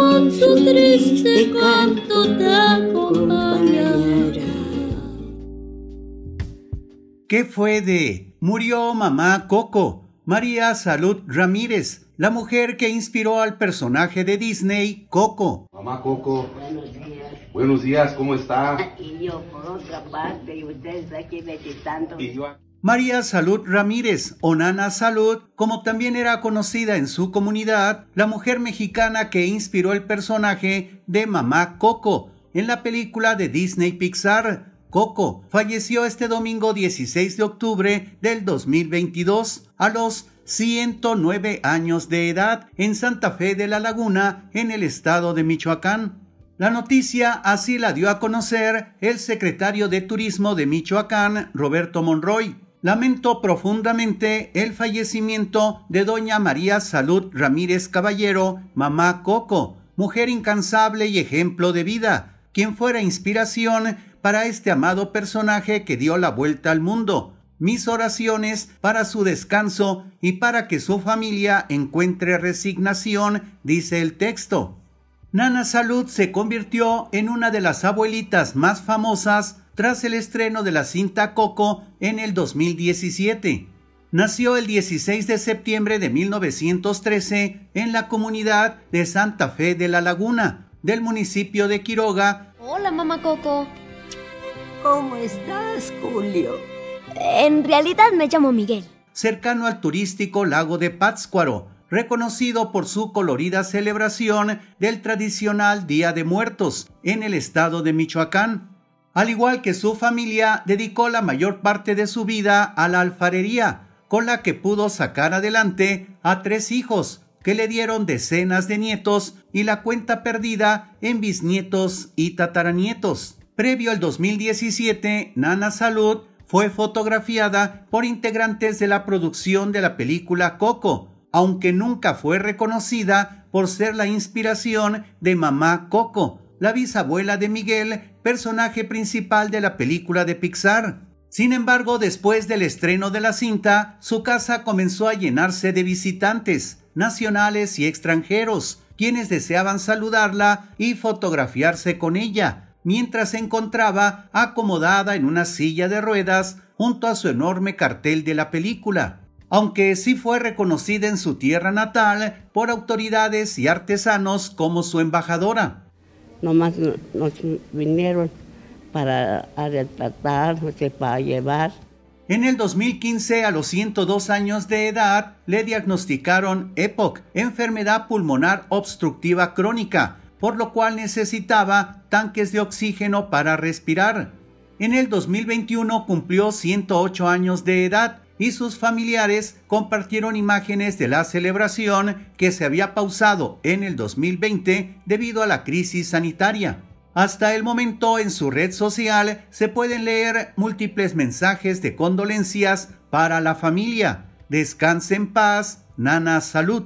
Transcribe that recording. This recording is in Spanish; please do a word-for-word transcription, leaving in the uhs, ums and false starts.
con su triste canto te acompañará. ¿Qué fue de? Murió mamá Coco, María Salud Ramírez, la mujer que inspiró al personaje de Disney, Coco. Mamá Coco. Buenos días. Buenos días, ¿cómo está? Y yo por otra parte, y ustedes aquí visitando. Y yo aquí. María Salud Ramírez, o Nana Salud, como también era conocida en su comunidad, la mujer mexicana que inspiró el personaje de Mamá Coco en la película de Disney Pixar, Coco, falleció este domingo dieciséis de octubre del dos mil veintidós a los ciento nueve años de edad en Santa Fe de la Laguna, en el estado de Michoacán. La noticia así la dio a conocer el secretario de Turismo de Michoacán, Roberto Monroy. Lamentó profundamente el fallecimiento de doña María Salud Ramírez Caballero, mamá Coco, mujer incansable y ejemplo de vida, quien fuera inspiración para este amado personaje que dio la vuelta al mundo. Mis oraciones para su descanso y para que su familia encuentre resignación, dice el texto. Nana Salud se convirtió en una de las abuelitas más famosas tras el estreno de la cinta Coco en el dos mil diecisiete. Nació el dieciséis de septiembre de mil novecientos trece en la comunidad de Santa Fe de la Laguna, del municipio de Quiroga. Hola, mamá Coco. ¿Cómo estás, Julio? En realidad me llamo Miguel. Cercano al turístico lago de Pátzcuaro, reconocido por su colorida celebración del tradicional Día de Muertos en el estado de Michoacán. Al igual que su familia, dedicó la mayor parte de su vida a la alfarería, con la que pudo sacar adelante a tres hijos, que le dieron decenas de nietos y la cuenta perdida en bisnietos y tataranietos. Previo al dos mil diecisiete, Nana Salud fue fotografiada por integrantes de la producción de la película Coco, aunque nunca fue reconocida por ser la inspiración de Mamá Coco, la bisabuela de Miguel, personaje principal de la película de Pixar. Sin embargo, después del estreno de la cinta, su casa comenzó a llenarse de visitantes, nacionales y extranjeros, quienes deseaban saludarla y fotografiarse con ella, mientras se encontraba acomodada en una silla de ruedas junto a su enorme cartel de la película. Aunque sí fue reconocida en su tierra natal por autoridades y artesanos como su embajadora. Nomás nos vinieron para respetar, para llevar. En el dos mil quince, a los ciento dos años de edad, le diagnosticaron E P O C, enfermedad pulmonar obstructiva crónica, por lo cual necesitaba tanques de oxígeno para respirar. En el dos mil veintiuno cumplió ciento ocho años de edad, y sus familiares compartieron imágenes de la celebración que se había pausado en el dos mil veinte debido a la crisis sanitaria. Hasta el momento, en su red social se pueden leer múltiples mensajes de condolencias para la familia. Descanse en paz, Nana Salud.